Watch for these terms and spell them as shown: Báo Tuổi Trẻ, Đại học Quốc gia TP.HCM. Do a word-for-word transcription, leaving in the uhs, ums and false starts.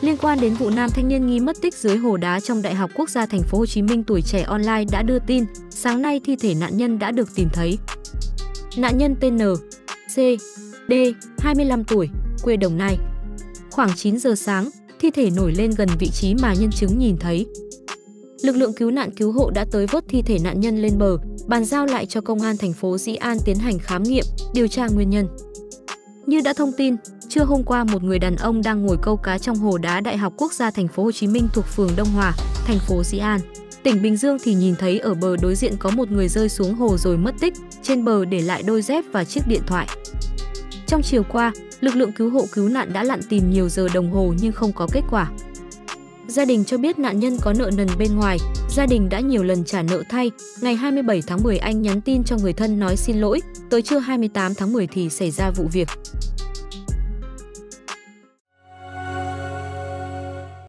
Liên quan đến vụ nam thanh niên nghi mất tích dưới hồ đá trong Đại học Quốc gia Thành phố Hồ Chí Minh, Tuổi Trẻ Online đã đưa tin, sáng nay thi thể nạn nhân đã được tìm thấy. Nạn nhân tên N, C, D, hai mươi lăm tuổi, quê Đồng Nai. Khoảng chín giờ sáng, thi thể nổi lên gần vị trí mà nhân chứng nhìn thấy. Lực lượng cứu nạn cứu hộ đã tới vớt thi thể nạn nhân lên bờ, bàn giao lại cho công an thành phố Dĩ An tiến hành khám nghiệm, điều tra nguyên nhân. Như đã thông tin, trưa hôm qua một người đàn ông đang ngồi câu cá trong hồ đá Đại học Quốc gia Thành phố Hồ Chí Minh thuộc phường Đông Hòa, thành phố Dĩ An, tỉnh Bình Dương thì nhìn thấy ở bờ đối diện có một người rơi xuống hồ rồi mất tích, trên bờ để lại đôi dép và chiếc điện thoại. Trong chiều qua, lực lượng cứu hộ cứu nạn đã lặn tìm nhiều giờ đồng hồ nhưng không có kết quả. Gia đình cho biết nạn nhân có nợ nần bên ngoài, gia đình đã nhiều lần trả nợ thay. Ngày hai mươi bảy tháng mười anh nhắn tin cho người thân nói xin lỗi, tới trưa hai mươi tám tháng mười thì xảy ra vụ việc.